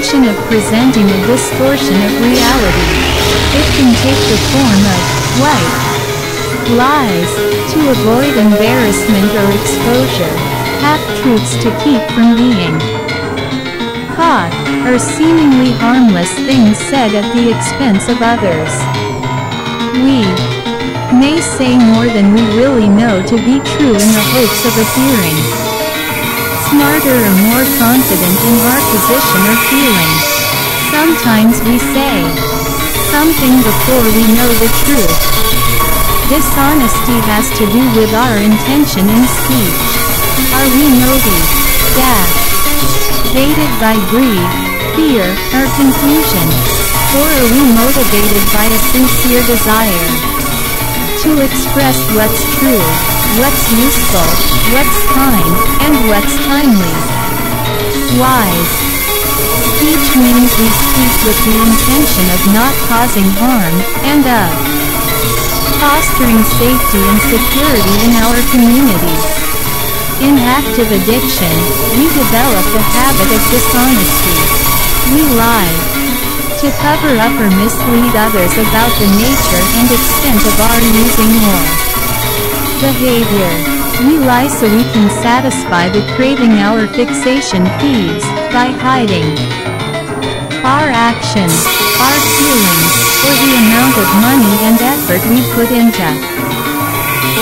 function of presenting a distortion of reality. It can take the form of white lies to avoid embarrassment or exposure, half-truths to keep from being caught, or seemingly harmless things said at the expense of others. We may say more than we really know to be true in the hopes of appearing smarter or more confident in our position or feeling. Sometimes we say something before we know the truth. Dishonesty has to do with our intention in speech. Are we motivated by greed, fear, or confusion? Or are we motivated by a sincere desire to express what's true, what's useful, what's kind, and what's timely, wise? Speech means we speak with the intention of not causing harm, and of fostering safety and security in our community. In active addiction, we develop the habit of dishonesty. We lie to cover up or mislead others about the nature and extent of our using or behavior. We lie so we can satisfy the craving our fixation feeds, by hiding our actions, our feelings, or the amount of money and effort we put into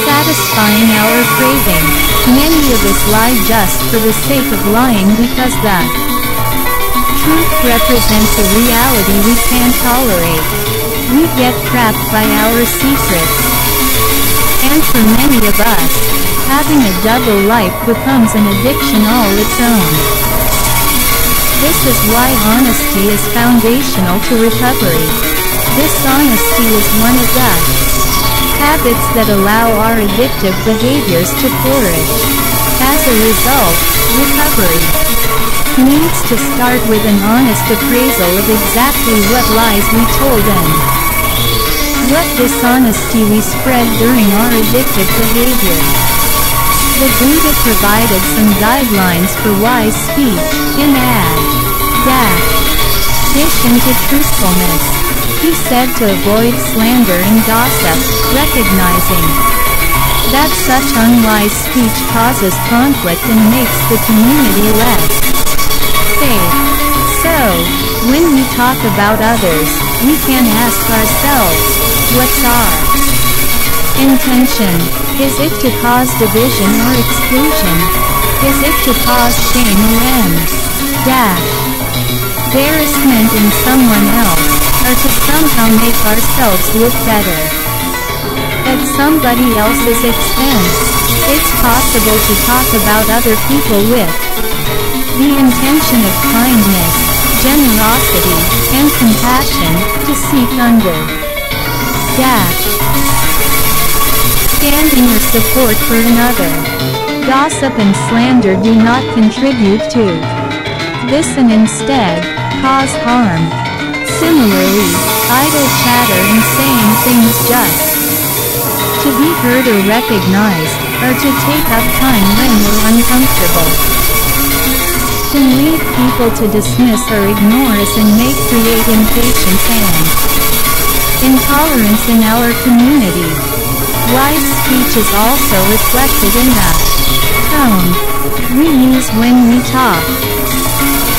satisfying our craving. Many of us lie just for the sake of lying, because that truth represents a reality we can't tolerate. We get trapped by our secrets. And for many of us, having a double life becomes an addiction all its own. This is why honesty is foundational to recovery. Dishonesty is one of the habits that allow our addictive behaviors to flourish. As a result, recovery needs to start with an honest appraisal of exactly what lies we told and what dishonesty we spread during our addictive behavior. The Buddha provided some guidelines for wise speech, in addition to truthfulness. He said to avoid slander and gossip, recognizing that such unwise speech causes conflict and makes the community less safe. So, when we talk about others, we can ask ourselves, what's our intention? Is it to cause division or exclusion? Is it to cause shame and embarrassment in someone else, or to somehow make ourselves look better at somebody else's expense? It's possible to talk about other people with the intention of kindness, generosity, and compassion, to seek understanding or support for another. Gossip and slander do not contribute to this and instead cause harm. Similarly, idle chatter and saying things just to be heard or recognized, or to take up time when we're uncomfortable, can lead people to dismiss or ignore us and may create impatience and intolerance in our community. Wise speech is also reflected in the tone we use when we talk.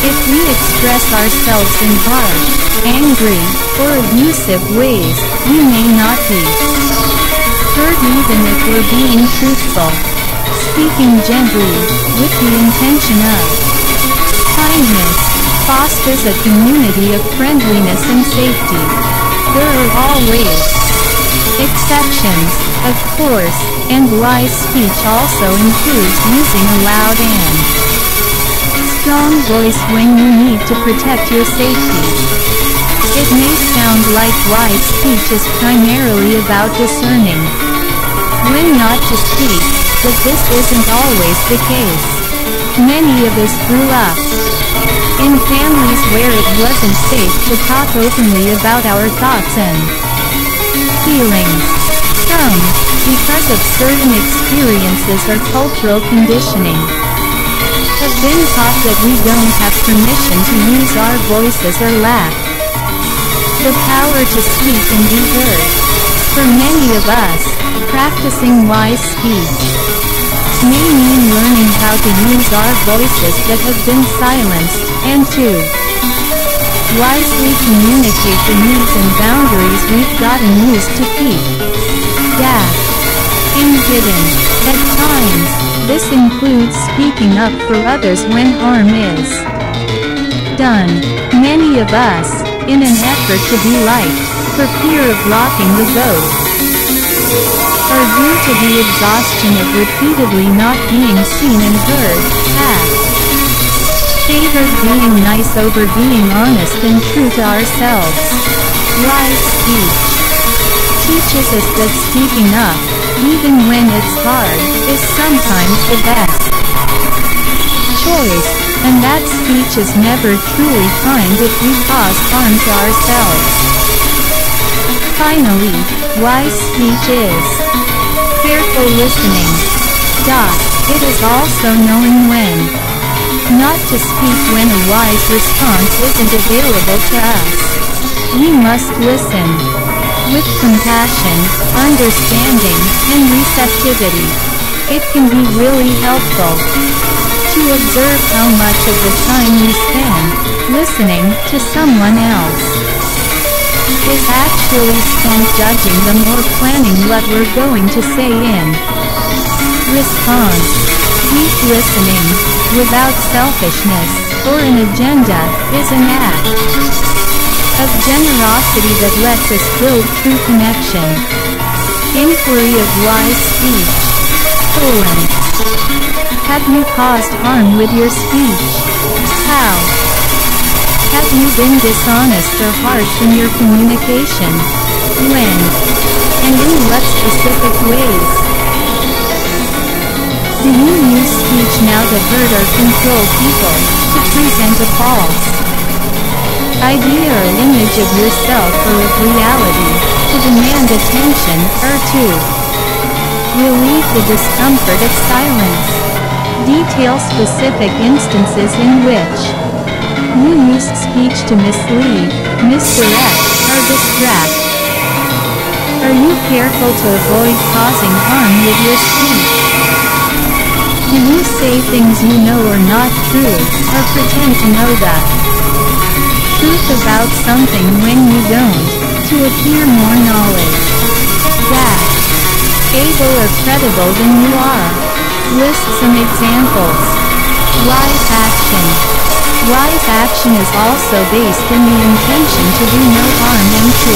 If we express ourselves in harsh, angry, or abusive ways, we may not be heard even if we're being truthful. Speaking gently, with the intention of kindness, fosters a community of friendliness and safety. There are always exceptions, of course, and wise speech also includes using a loud and strong voice when you need to protect your safety. It may sound like wise speech is primarily about discerning when not to speak, but this isn't always the case. Many of us grew up in families where it wasn't safe to talk openly about our thoughts and feelings. Some, because of certain experiences or cultural conditioning, have been taught that we don't have permission to use our voices or laugh. The power to speak and be heard. For many of us, practicing wise speech may mean learning how to use our voices that have been silenced, and to wisely communicate the needs and boundaries we've gotten used to keep. Hidden. At times, this includes speaking up for others when harm is done. Many of us, in an effort to be liked, for fear of locking the vote, or due to the exhaustion of repeatedly not being seen and heard, have favored being nice over being honest and true to ourselves. Wise speech teaches us that speaking up, even when it's hard, is sometimes the best choice, and that speech is never truly kind if we cause harm to ourselves. Finally, wise speech is careful listening. It is also knowing when not to speak when a wise response isn't available to us. We must listen with compassion, understanding, and receptivity. It can be really helpful to observe how much of the time we spend listening to someone else is actually spent judging them or planning what we're going to say in response. Deep listening, without selfishness or an agenda, is an act of generosity that lets us build true connection. Inquiry of wise speech. Colon. Have you caused harm with your speech? How have you been dishonest or harsh in your communication? When? And in what specific ways? Do you use speech now to hurt or control people, to present a false idea or image of yourself or of reality, to demand attention, or to relieve the discomfort of silence? Detail specific instances in which you used speech to mislead, misdirect, or distract. Are you careful to avoid causing harm with your speech? Do you say things you know are not true, or pretend to know the truth about something when you don't, to appear more knowledgeable or credible than you are? List some examples. Wise action. Wise action is also based in the intention to do no harm and to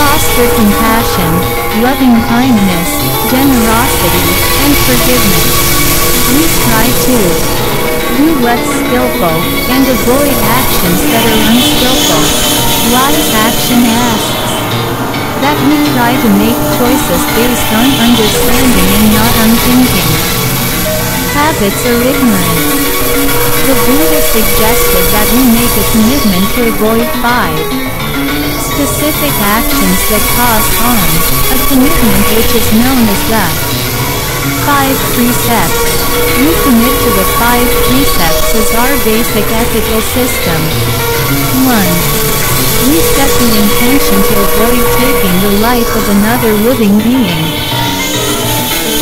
foster compassion, loving kindness, generosity, and forgiveness. We try to do what's skillful, and avoid actions that are unskillful. Wise action asks that we try to make choices based on understanding and not on thinking, habits, or ignorance. The Buddha suggested that we make a commitment to avoid 5 specific actions that cause harm, a commitment which is known as the 5 precepts. We commit to the 5 precepts as our basic ethical system. 1. We set the intention to avoid taking the life of another living being,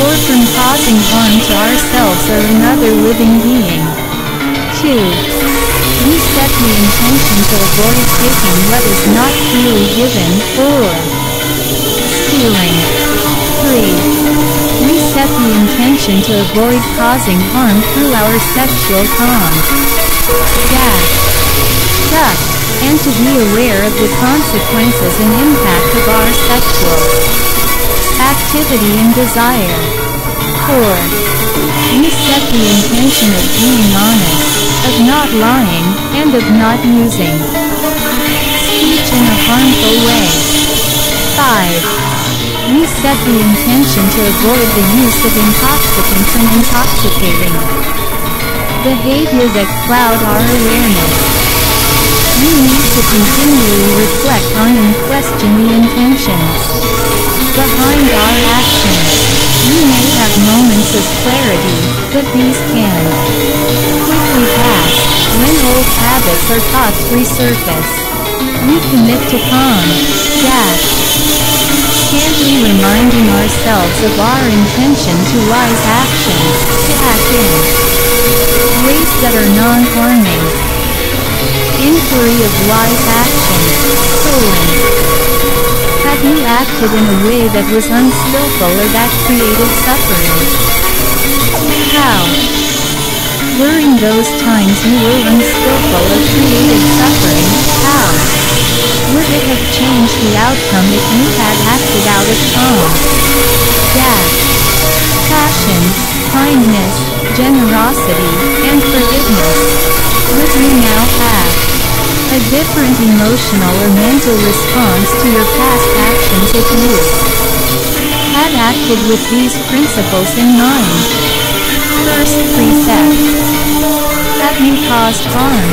or from causing harm to ourselves or another living being. 2. We set the intention to avoid taking what is not freely given, or stealing. 3. We set the intention to avoid causing harm through our sexual conduct, and to be aware of the consequences and impact of our sexual activity and desire. 4. We set the intention of being honest, of not lying, and of not using speech in a harmful way. 5. We set the intention to avoid the use of intoxicants and intoxicating behavior that cloud our awareness. We need to continually reflect on and question the intentions behind our actions. We may have moments of clarity, but these can deposits or costs resurface. Recommit to calm. Dash. Gently reminding ourselves of our intention to wise actions, to act in ways that are non-harming. Inquiry of wise actions. Colon. Have you acted in a way that was unskillful or that created suffering? How? Were in those times you were unskillful or created suffering, how would it have changed the outcome if you had acted out of calm? Dash. Passion, kindness, generosity, and forgiveness. Would you now have a different emotional or mental response to your past actions if you had acted with these principles in mind? First precept. Have you caused harm?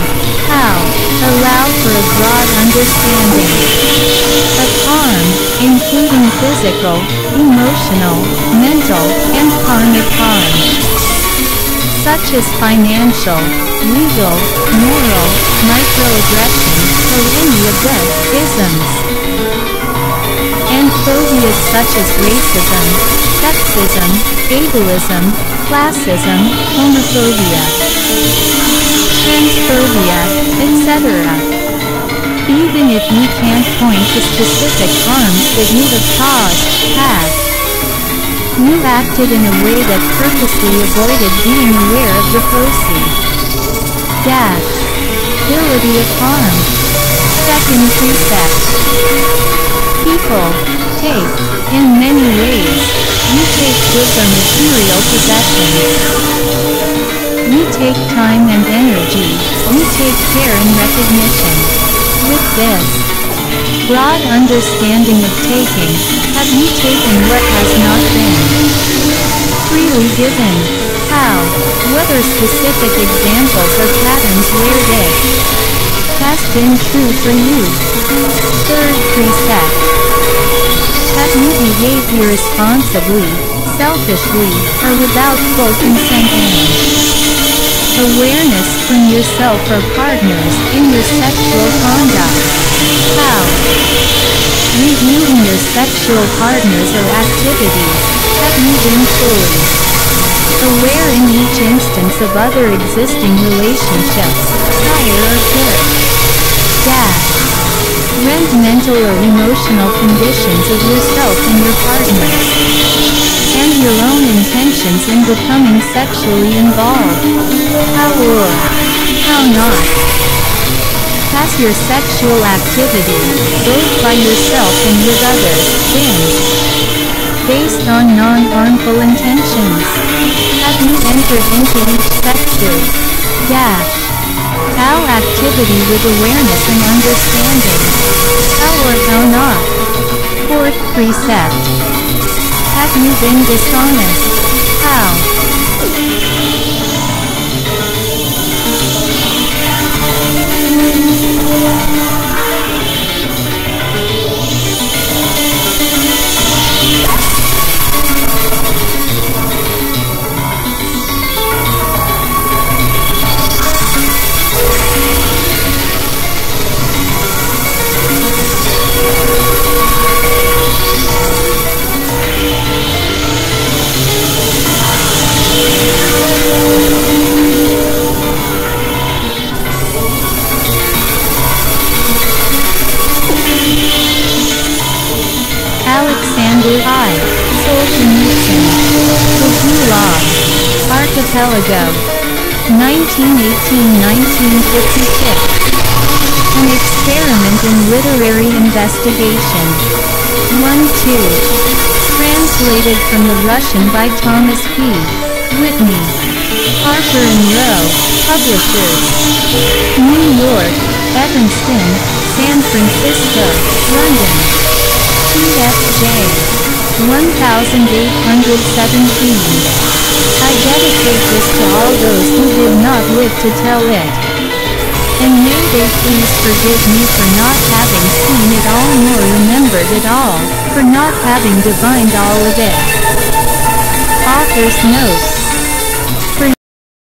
How? Allow for a broad understanding of harm, including physical, emotional, mental, and karmic harm, such as financial, legal, moral, microaggressions, polygamism, isms, and phobias such as racism, sexism, ableism, classism, homophobia, transphobia, etc. Even if you can't point to specific harms that you have caused, have you acted in a way that purposely avoided being aware of the proceeds? Dash. Ability of harm. Second precept. People take, in many ways, you take goods or material possessions. You take time and energy, you take care and recognition. With this broad understanding of taking, have you taken what has not been freely given? How? What are specific examples or patterns where this has been true for you? Third precept. Have you behaved irresponsibly, selfishly, or without full consent and awareness from yourself or partners in your sexual conduct? How? Reviewing your sexual partners or activities, have you been fully aware in each instance of other existing relationships, prior or good? Dash. Rent mental or emotional conditions of yourself and your partner, and your own intentions in becoming sexually involved. How or how not? Has your sexual activity, both by yourself and with others, been based on non-harmful intentions? Have you entered into each sexual dash how activity with awareness and understanding? How or how not? Fourth precept. Have you been dishonest? How? Archipelago, 1918–1956. An experiment in literary investigation. 1-2. Translated from the Russian by Thomas P. Whitney, Harper & Row, Publishers. New York, Evanston, San Francisco, London. TFJ. 1817. I dedicate this to all those who did not live to tell it, and may they please forgive me for not having seen it all nor remembered it all, for not having divined all of it. Author's note.